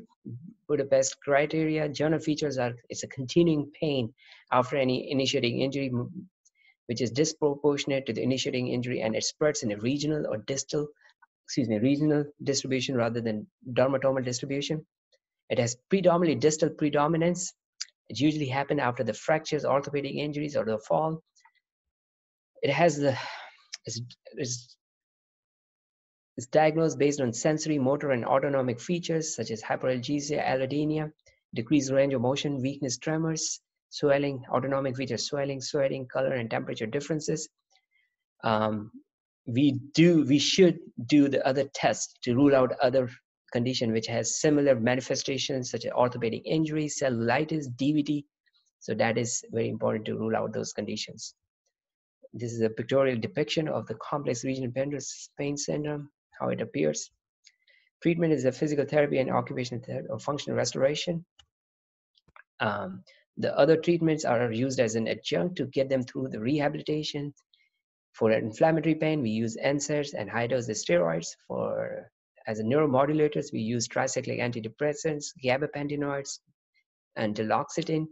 Budapest criteria. Journal features are, it's a continuing pain after any initiating injury, which is disproportionate to the initiating injury, and it spreads in a regional or distal, excuse me, regional distribution rather than dermatomal distribution. It has predominantly distal predominance. It usually happens after the fractures, orthopedic injuries, or the fall. It has the, it's, it's, it's diagnosed based on sensory, motor, and autonomic features such as hyperalgesia, allodynia, decreased range of motion, weakness, tremors, swelling, autonomic features, swelling, sweating, color, and temperature differences. Um, we do, we should do the other tests to rule out other condition which has similar manifestations such as orthopedic injuries, cellulitis, D V T. So that is very important to rule out those conditions. This is a pictorial depiction of the complex regional pain syndrome, how it appears. Treatment is a physical therapy and occupational therapy or functional restoration. Um, the other treatments are used as an adjunct to get them through the rehabilitation. For inflammatory pain, we use N SAIDs and high-dose steroids. For as a neuromodulators, we use tricyclic antidepressants, gabapentinoids, and duloxetine.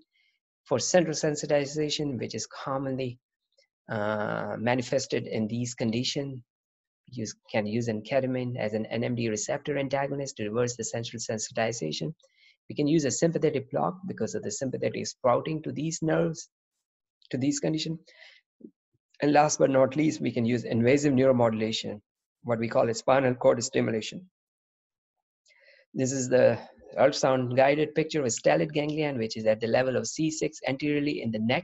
For central sensitization, which is commonly uh, manifested in these conditions, you can use ketamine as an N M D receptor antagonist to reverse the central sensitization. We can use a sympathetic block because of the sympathetic sprouting to these nerves, to these conditions. And last but not least, we can use invasive neuromodulation, what we call a spinal cord stimulation. This is the ultrasound guided picture with stellate ganglion, which is at the level of C six anteriorly in the neck.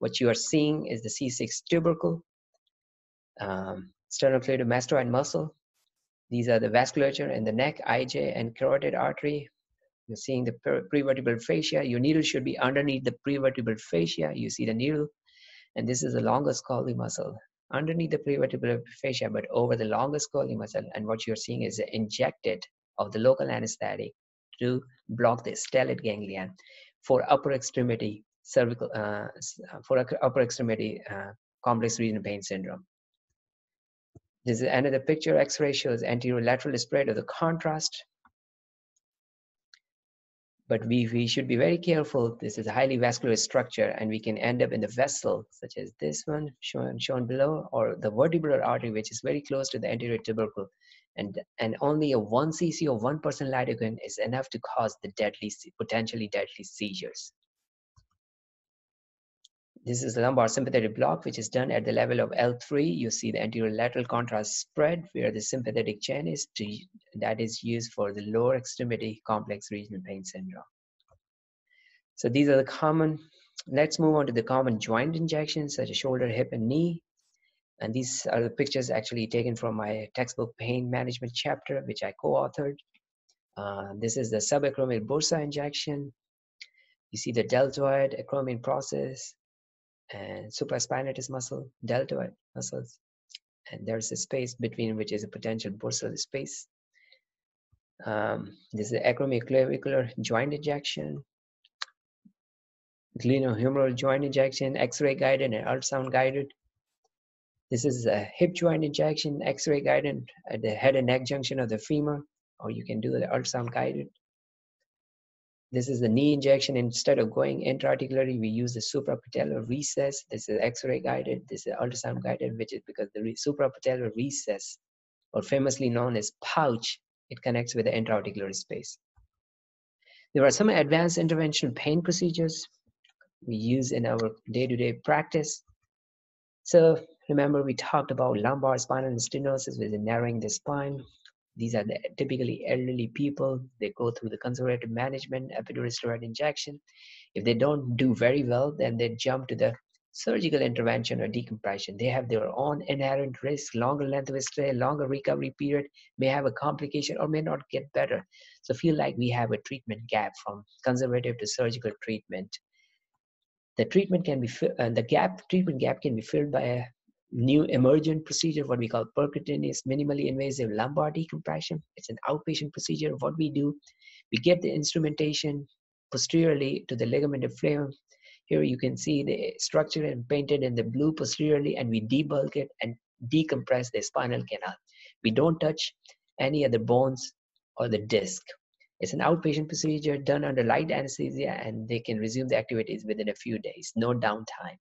What you are seeing is the C six tubercle, um, sternocleidomastoid muscle, These are the vasculature in the neck, I J, and carotid artery. You're seeing the prevertebral fascia. Your needle should be underneath the prevertebral fascia. You see the needle. And this is the longus coeli muscle, underneath the prevertebral fascia, but over the longus coeli muscle. And what you're seeing is injected of the local anesthetic to block the stellate ganglion for upper extremity cervical, uh, for upper extremity uh, complex regional pain syndrome. This is another picture. X-ray shows anterolateral spread of the contrast. But we, we should be very careful. This is a highly vascular structure, and we can end up in the vessel, such as this one shown, shown below, or the vertebral artery, which is very close to the anterior tubercle. And, and only a one C C or one percent lidocaine is enough to cause the deadly, potentially deadly seizures. This is the lumbar sympathetic block, which is done at the level of L three. You see the anterolateral contrast spread where the sympathetic chain is to, that is used for the lower extremity complex regional pain syndrome. So these are the common. Let's move on to the common joint injections, such as shoulder, hip, and knee. And these are the pictures actually taken from my textbook pain management chapter, which I co-authored. Uh, this is the subacromial bursa injection. You see the deltoid acromion process and supraspinatus muscle, deltoid muscles, and there's a space between which is a potential bursal space. Um, this is the acromioclavicular joint injection, glenohumeral joint injection, X-ray guided and ultrasound guided. This is a hip joint injection, X-ray guided at the head and neck junction of the femur, or you can do the ultrasound guided. This is the knee injection. Instead of going intra-articularly, we use the suprapatellar recess. This is X-ray guided. This is ultrasound guided, which is because the re suprapatellar recess, or famously known as pouch, it connects with the intra-articular space. There are some advanced intervention pain procedures we use in our day-to-day practice. So remember, we talked about lumbar spinal stenosis with the narrowing the spine. These are the typically elderly people. They go through the conservative management, epidural steroid injection. If they don't do very well, then they jump to the surgical intervention or decompression. They have their own inherent risk, longer length of stay, longer recovery period, may have a complication or may not get better. So feel like we have a treatment gap from conservative to surgical treatment. The treatment can be, uh, the gap, treatment gap can be filled by a new emergent procedure, what we call percutaneous minimally invasive lumbar decompression. It's an outpatient procedure. What we do, we get the instrumentation posteriorly to the ligament flavum. Here you can see the structure and painted in the blue posteriorly, and we debulk it and decompress the spinal canal. We don't touch any of the bones or the disc. It's an outpatient procedure done under light anesthesia, and they can resume the activities within a few days, no downtime.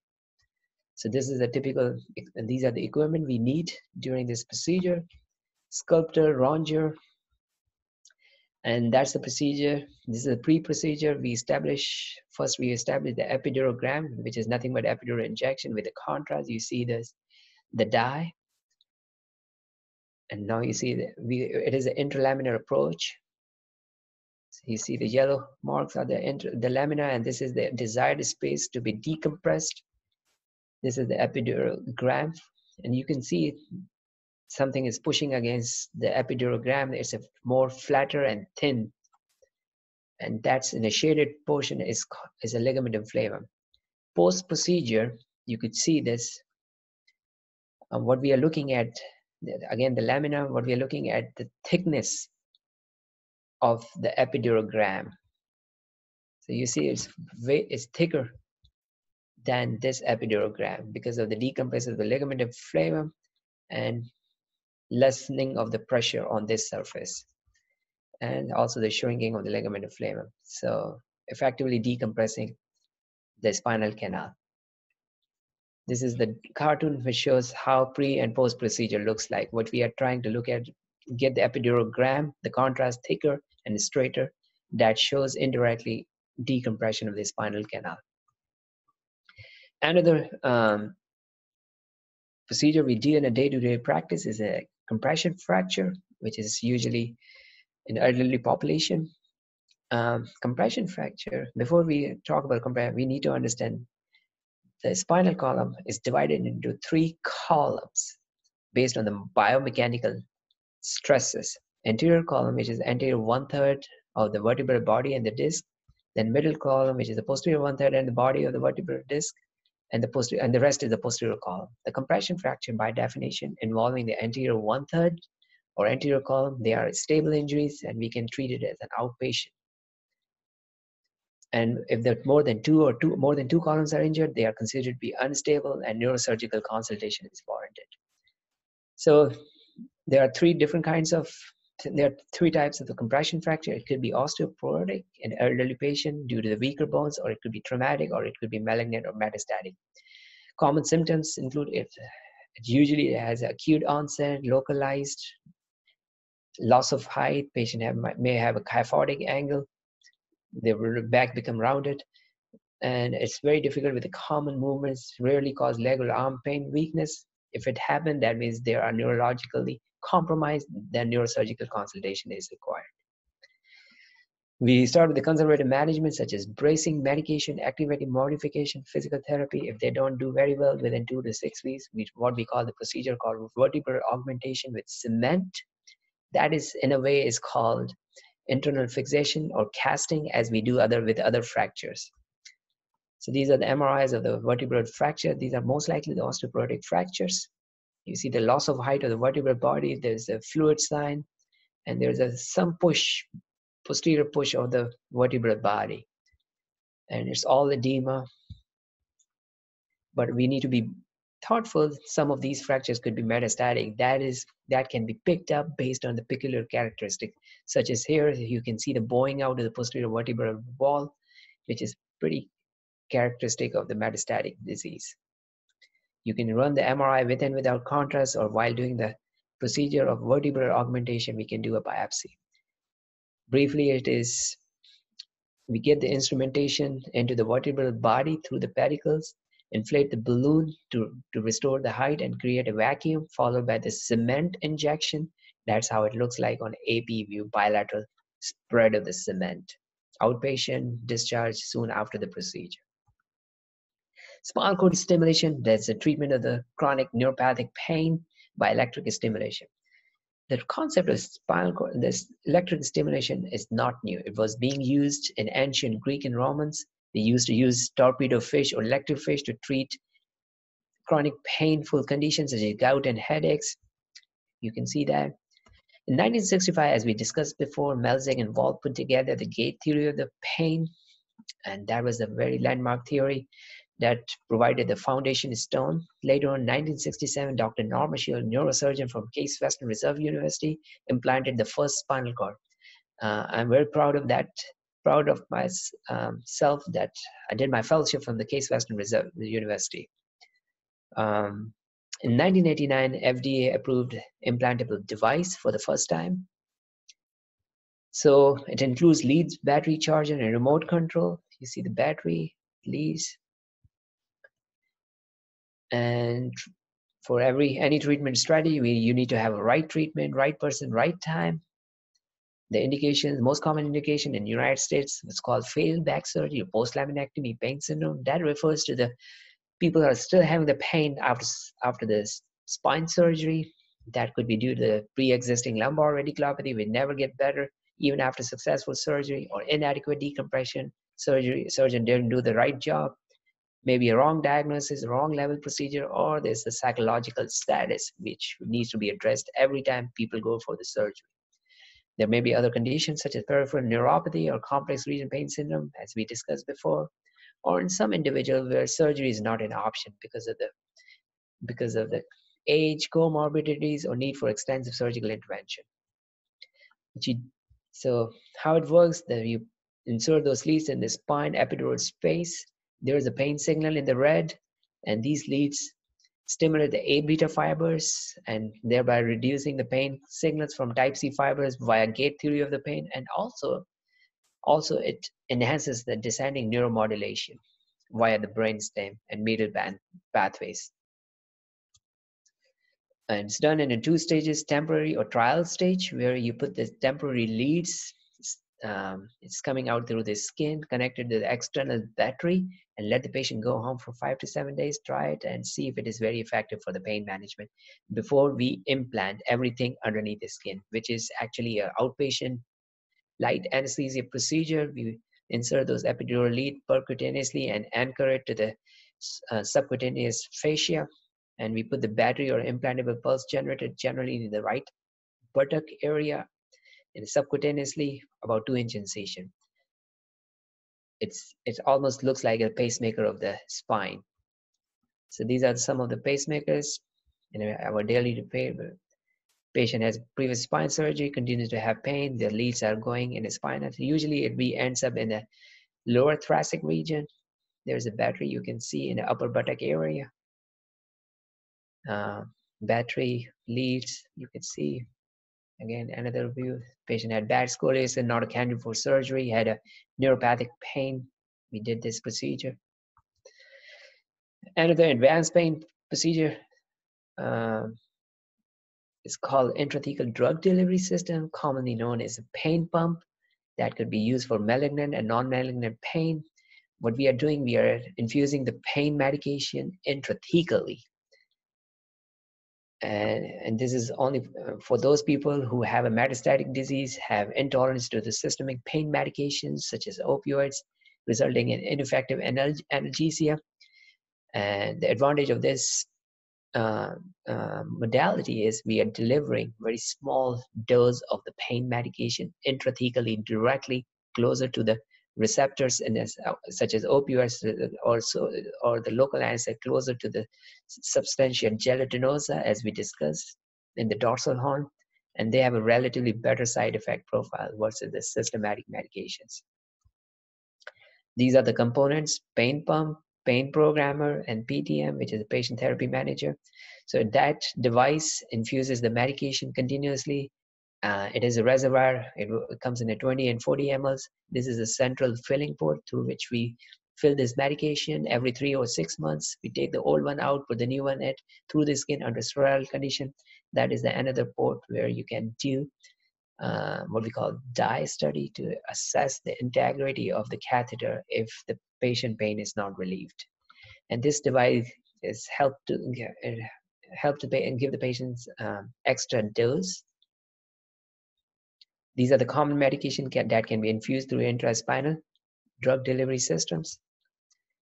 So this is a typical, and these are the equipment we need during this procedure. Sculptor, rongeur, and that's the procedure. This is a pre-procedure. We establish, first we establish the epidurogram, which is nothing but epidural injection with the contrast. You see this, the dye. And now you see, the, we, it is an interlaminar approach. So you see the yellow marks are the, inter, the lamina, and this is the desired space to be decompressed. This is the epidural gram, and you can see something is pushing against the epidural gram. It's a more flatter and thin, and that's in a shaded portion is, is a ligamentum flavum. Post-procedure, you could see this. Uh, what we are looking at, again, the lamina, what we are looking at, the thickness of the epidural gram. So you see it's, way, it's thicker than this epidural gram because of the decompression of the ligamentum flavum and lessening of the pressure on this surface, and also the shrinking of the ligamentum flavum. So effectively decompressing the spinal canal. This is the cartoon which shows how pre and post procedure looks like. What we are trying to look at, get the epidural gram, the contrast thicker and straighter, that shows indirectly decompression of the spinal canal. Another um, procedure we do in a day-to-day practice is a compression fracture, which is usually in elderly population. Um, compression fracture, before we talk about compression, we need to understand the spinal column is divided into three columns based on the biomechanical stresses. Anterior column, which is anterior one-third of the vertebral body and the disc. Then middle column, which is the posterior one-third and the body of the vertebral disc. And the, posterior, and the rest is the posterior column. The compression fracture, by definition, involving the anterior one-third or anterior column, they are stable injuries, and we can treat it as an outpatient. And if there more than two or two more than two columns are injured, they are considered to be unstable, and neurosurgical consultation is warranted. So there are three different kinds of there are three types of the compression fracture. It could be osteoporotic in elderly patient due to the weaker bones, or it could be traumatic, or it could be malignant or metastatic. Common symptoms include if it usually has acute onset, localized loss of height. Patient have, may have a kyphotic angle. Their back become rounded, and it's very difficult with the common movements. Rarely cause leg or arm pain, weakness. If it happened, that means they are neurologically compromised, then neurosurgical consultation is required. We start with the conservative management, such as bracing, medication, activating modification, physical therapy. If they don't do very well within two to six weeks, we, what we call the procedure called vertebral augmentation with cement. That is, in a way, is called internal fixation or casting, as we do other with other fractures. So these are the M R Is of the vertebral fracture. These are most likely the osteoporotic fractures. You see the loss of height of the vertebral body. There's a fluid sign, and there's a some push, posterior push of the vertebral body, and it's all edema. But we need to be thoughtful. Some of these fractures could be metastatic. That is, that can be picked up based on the peculiar characteristic, such as here you can see the bowing out of the posterior vertebral wall, which is pretty characteristic of the metastatic disease. You can run the M R I with and without contrast, or while doing the procedure of vertebral augmentation, we can do a biopsy. Briefly, it is, we get the instrumentation into the vertebral body through the pedicles, inflate the balloon to, to restore the height and create a vacuum, followed by the cement injection. That's how it looks like on A P view, bilateral spread of the cement. Outpatient discharge soon after the procedure. Spinal cord stimulation, that's the treatment of the chronic neuropathic pain by electric stimulation. The concept of spinal cord, this electric stimulation is not new. It was being used in ancient Greek and Romans. They used to use torpedo fish or electric fish to treat chronic painful conditions such as gout and headaches. You can see that. In nineteen sixty-five, as we discussed before, Melzack and Wall put together the gate theory of the pain, and that was a very landmark theory that provided the foundation stone. Later on, nineteen sixty-seven, Doctor Norman Sheil, neurosurgeon from Case Western Reserve University, implanted the first spinal cord. Uh, I'm very proud of that, proud of myself that I did my fellowship from the Case Western Reserve University. Um, in nineteen eighty-nine, F D A approved implantable device for the first time. So it includes leads, battery charger, and remote control. You see the battery, leads. And for every any treatment strategy, we, you need to have a right treatment, right person, right time. The indications, most common indication in the United States, it's called failed back surgery, post-laminectomy pain syndrome. That refers to the people who are still having the pain after, after the spine surgery. That could be due to the pre-existing lumbar radiculopathy, we never get better, even after successful surgery, or inadequate decompression surgery. Surgeon didn't do the right job. Maybe a wrong diagnosis, wrong level procedure, or there's a psychological status which needs to be addressed every time people go for the surgery. There may be other conditions such as peripheral neuropathy or complex region pain syndrome, as we discussed before, or in some individuals where surgery is not an option because of the because of the age, comorbidities, or need for extensive surgical intervention. So how it works, that you insert those leads in the spine epidural space. There is a pain signal in the red, and these leads stimulate the A-beta fibers and thereby reducing the pain signals from type C fibers via gate theory of the pain, and also, also it enhances the descending neuromodulation via the brainstem and medial band pathways. And it's done in two stages, temporary or trial stage, where you put the temporary leads Um, it's coming out through the skin, connected to the external battery, and let the patient go home for five to seven days, try it, and see if it is very effective for the pain management before we implant everything underneath the skin, which is actually an outpatient light anesthesia procedure. We insert those epidural lead percutaneously and anchor it to the uh, subcutaneous fascia, and we put the battery or implantable pulse generator generally in the right buttock area, and subcutaneously about two inch incision. It's, it almost looks like a pacemaker of the spine. So these are some of the pacemakers. And our daily patient has previous spine surgery, continues to have pain, their leads are going in the spine. Usually it be, ends up in the lower thoracic region. There's a battery you can see in the upper buttock area. Uh, battery, leads, you can see. Again, another view, patient had bad scoliosis, not a candidate for surgery, had a neuropathic pain. We did this procedure. Another advanced pain procedure uh, is called intrathecal drug delivery system, commonly known as a pain pump, that could be used for malignant and non-malignant pain. What we are doing, we are infusing the pain medication intrathecally. And, and this is only for those people who have a metastatic disease, have intolerance to the systemic pain medications such as opioids, resulting in ineffective analgesia. And the advantage of this uh, uh, modality is we are delivering very small dose of the pain medication intrathecally, directly closer to the receptors, and as, uh, such as opioids, or, so, or the local anesthetic closer to the substantia gelatinosa, as we discussed in the dorsal horn, and they have a relatively better side effect profile versus the systematic medications. These are the components: pain pump, pain programmer, and P T M, which is a patient therapy manager. So that device infuses the medication continuously. Uh, it is a reservoir. It, it comes in a twenty and forty milliliters. This is a central filling port through which we fill this medication every three or six months. We take the old one out, put the new one in through the skin under sterile condition. That is the another port where you can do uh, what we call dye study to assess the integrity of the catheter if the patient pain is not relieved. And this device is helped to uh, help to pay and give the patients um, extra dose. These are the common medication can, that can be infused through intraspinal drug delivery systems.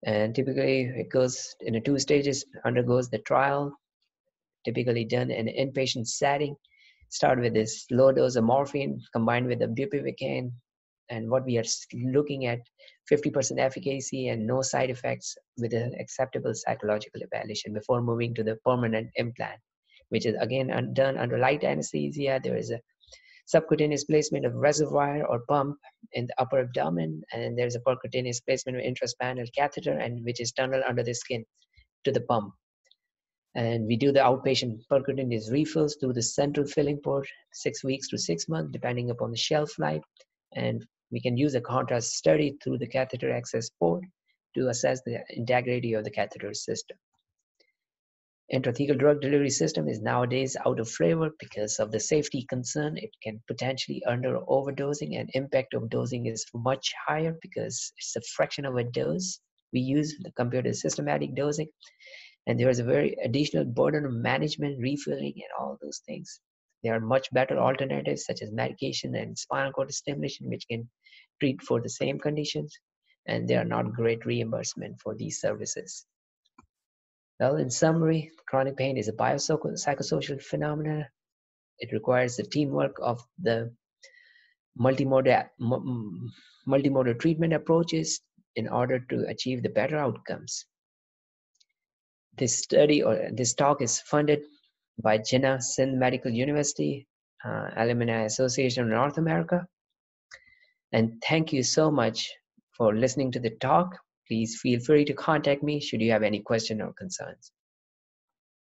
And typically it goes in a two stages, undergoes the trial, typically done in an inpatient setting. Start with this low dose of morphine combined with the bupivacaine. And what we are looking at, fifty percent efficacy and no side effects with an acceptable psychological evaluation before moving to the permanent implant, which is again done under light anesthesia. There is a subcutaneous placement of reservoir or pump in the upper abdomen, and there's a percutaneous placement of intraspinal catheter, and which is tunneled under the skin to the pump. And we do the outpatient percutaneous refills through the central filling port, six weeks to six months, depending upon the shelf life. And we can use a contrast study through the catheter access port to assess the integrity of the catheter system. Intrathecal drug delivery system is nowadays out of favor because of the safety concern. It can potentially under overdosing, and impact of dosing is much higher because it's a fraction of a dose we use compared to systematic dosing. And there is a very additional burden of management, refilling, and all those things. There are much better alternatives such as medication and spinal cord stimulation, which can treat for the same conditions, and there are not great reimbursement for these services. Well, in summary, chronic pain is a biopsychosocial phenomenon. It requires the teamwork of the multimodal, multimodal treatment approaches in order to achieve the better outcomes. This study or this talk is funded by Jinnah Sindh Medical University, uh, Alumni Association of North America. And thank you so much for listening to the talk. Please feel free to contact me should you have any questions or concerns.